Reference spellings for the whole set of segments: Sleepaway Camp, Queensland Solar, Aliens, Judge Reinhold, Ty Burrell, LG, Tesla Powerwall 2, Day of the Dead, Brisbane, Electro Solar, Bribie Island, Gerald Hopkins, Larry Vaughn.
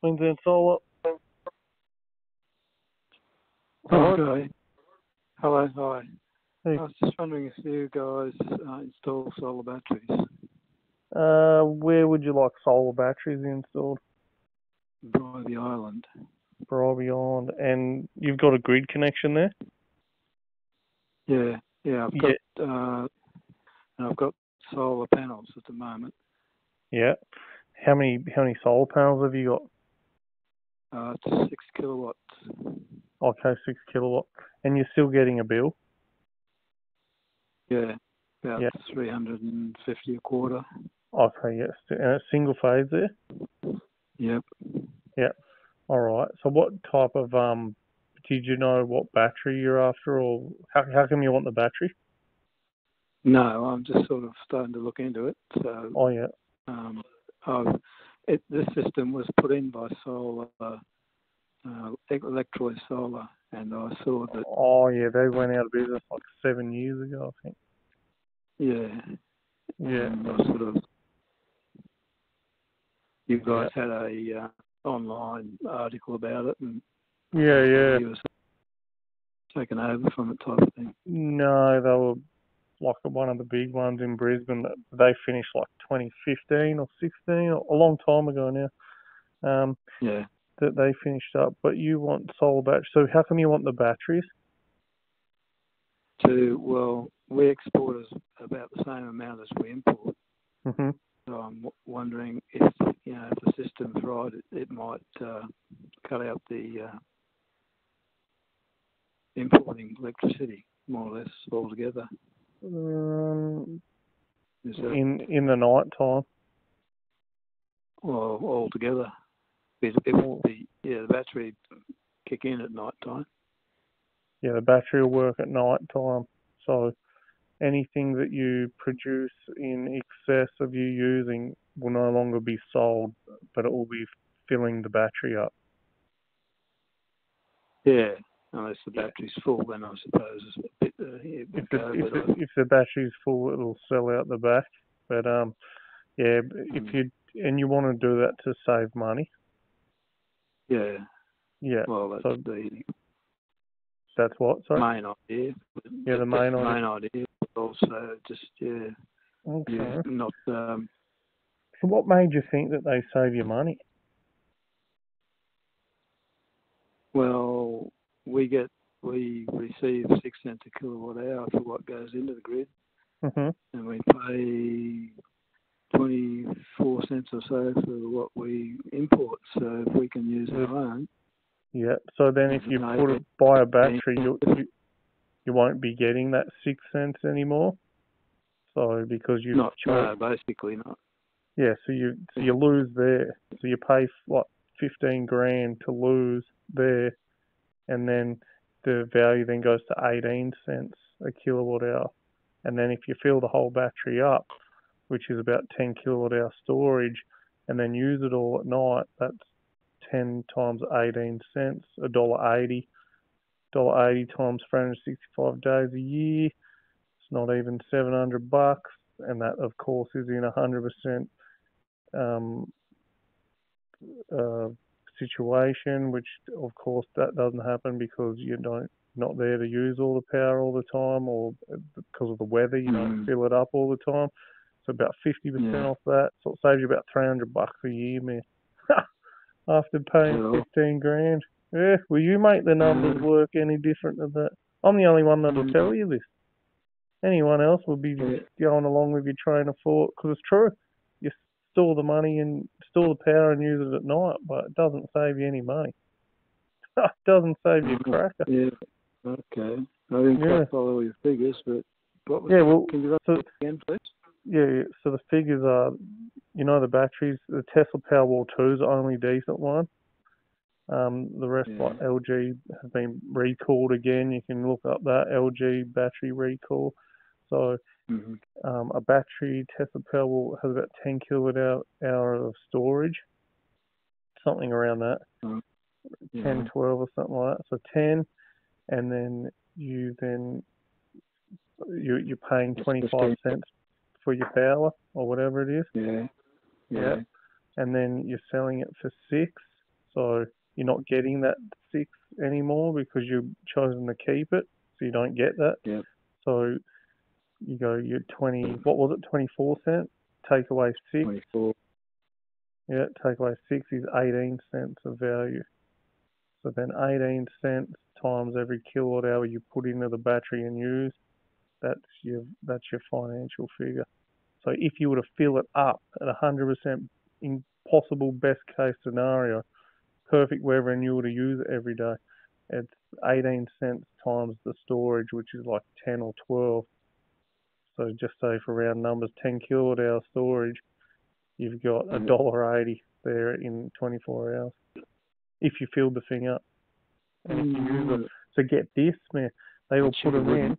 Queensland Solar. Okay. Hello, hi. Hey. I was just wondering if you guys install solar batteries. Where would you like solar batteries installed? Bribie Island. Bribie Island. And you've got a grid connection there? Yeah. I've got solar panels at the moment. Yeah. How many solar panels have you got? It's 6 kilowatts. Okay, 6 kilowatt. And you're still getting a bill? Yeah, about 350 a quarter. Okay, yes. And it's single phase there? Yep. All right. So what type of, did you know what battery you're after, or how come you want the battery? No, I'm just sort of starting to look into it. So, this system was put in by Electro Solar, and I saw that. Oh yeah, they went out of business like 7 years ago, I think. Yeah. And I sort of, you guys had a online article about it, and it was taken over from it, type of thing. No, they were like one of the big ones in Brisbane. They finished like 2015 or 16, a long time ago now. That they finished up. But you want solar batteries. So how come you want the batteries? We export about the same amount as we import. Mm-hmm. So I'm wondering if, if the system's right, it might cut out the importing electricity more or less altogether. In the night time? Well, altogether. It will be, the battery kick in at night time. Yeah, the battery will work at night time. So anything that you produce in excess of you using will no longer be sold, but it will be filling the battery up. Yeah, unless the battery's full, then I suppose it's a bit. If the battery's full, it'll sell out the back. But you want to do that to save money. Yeah. Well, that's that's what. Sorry. Main idea. Yeah, the main idea. Main idea, but also just okay. Not. So, what made you think that they save you money? Well, we receive 6 cents a kilowatt hour for what goes into the grid, and we pay 24 cents or so for what we import, so if we can use our own. Yeah, so then if you buy a battery, you won't be getting that 6 cents anymore. So because you've basically not. Yeah, so you lose there. So you pay like 15 grand to lose there, and then the value then goes to 18 cents a kilowatt hour. And then if you fill the whole battery up, which is about 10 kilowatt hour storage, and then use it all at night, that's 10 times 18 cents, $1.80. $1.80 times 365 days a year, it's not even $700, and that, of course, is in 100% situation, which, of course, that doesn't happen because not there to use all the power all the time, or because of the weather, you don't fill it up all the time. About 50% off that, so it saves you about $300 a year, man. After paying 15 grand, yeah. Will you make the numbers work any different than that? I'm the only one that'll tell you this. Anyone else will be going along with your train of thought, because it's true. You store the money and store the power and use it at night, but it doesn't save you any money. It doesn't save you a cracker. Yeah. Okay. I didn't quite follow your figures, but what was can you run it again, please? Yeah, so the figures are, the batteries, the Tesla Powerwall 2 is the only decent one. The rest, like LG, have been recalled again. You can look up that, LG battery recall. So a battery, Tesla Powerwall, has about 10 kilowatt hour of storage, something around that, 10, 12 or something like that. So 10, and then you're paying 25 cents. For your power or whatever it is. Yeah. And then you're selling it for 6, So you're not getting that 6 anymore because you've chosen to keep it, so you don't get that. Yeah. So you go, you're 20, what was it, 24 cents? Take away 6. 24. Yeah, take away 6 is 18 cents of value. So then 18 cents times every kilowatt hour you put into the battery and use, that's your financial figure. So if you were to fill it up at 100% in possible best case scenario, perfect weather, and you were to use it every day, it's 18 cents times the storage, which is like 10 or 12. So just say for round numbers, 10 kilowatt hour storage, you've got $1.80 there in 24 hours if you filled the thing up. So get this, man. They will put them in.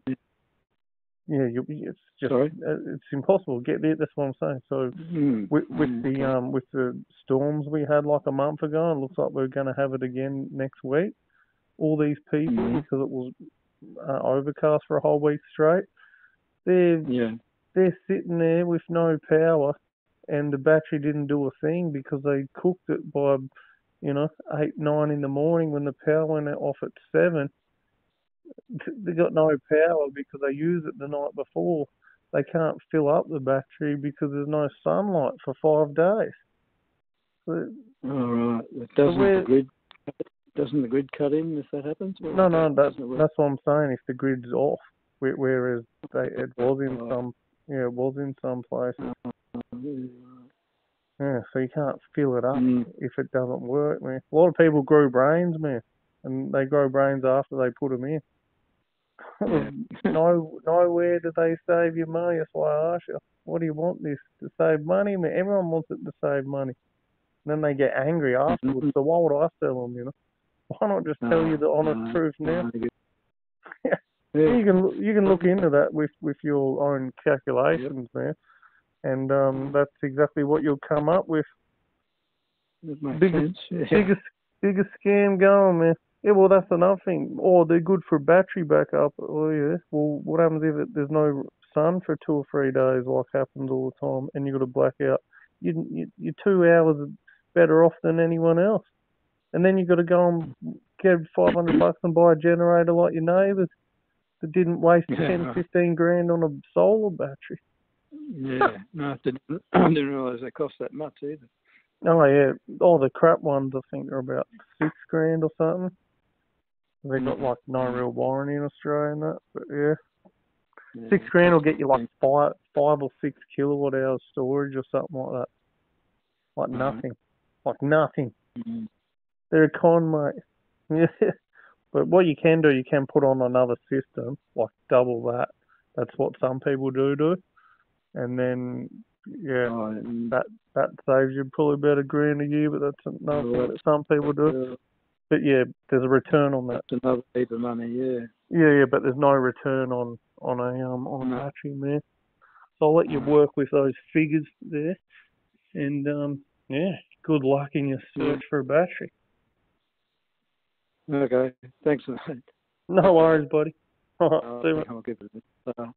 Yeah, it's just it's impossible. Get there. That's what I'm saying. So with the storms we had like a month ago, it looks like we're going to have it again next week. All these people, because it was overcast for a whole week straight, they're sitting there with no power, and the battery didn't do a thing because they cooked it by 8, 9 in the morning when the power went off at 7. They got no power because they used it the night before. They can't fill up the battery because there's no sunlight for 5 days. All right. Doesn't the grid cut in if that happens? No. That's what I'm saying. If the grid's off, whereas it was in some places. Yeah, so you can't fill it up if it doesn't work, man. A lot of people grow brains, man, and they grow brains after they put them in. Nowhere do they save your money. That's why I ask you, what do you want this to save money? Man, everyone wants it to save money. And then they get angry afterwards. So why would I sell them? Why not just tell you the honest truth now? Yeah. You can look into that with your own calculations, man. And that's exactly what you'll come up with. That makes sense. Yeah. Biggest scam going, man. Yeah, well, that's another thing. Oh, they're good for battery backup. Oh, yeah. Well, what happens if there's no sun for 2 or 3 days, like happens all the time, and you've got a blackout? You're 2 hours better off than anyone else. And then you've got to go and get $500 and buy a generator like your neighbours that didn't waste 10, 15 grand on a solar battery. Yeah, no, I didn't realise they cost that much either. Oh yeah, all the crap ones I think are about 6 grand or something. They got like no real warranty in Australia and that, but yeah. 6 grand will get you like five or six kilowatt hours storage or something like that. Like nothing, like nothing. Mm-hmm. They're a con, mate. Yeah, but what you can do, you can put on another system, like double that. That's what some people do. And then, that saves you probably about $1,000 a year, but that's another thing that some people do. But yeah, there's a return on that. That's another heap of money, yeah. Yeah, but there's no return on a battery, man. So I'll let you work with those figures there, and good luck in your search for a battery. Okay, thanks, mate. No worries, buddy. All right, see you. I'll give it a bit.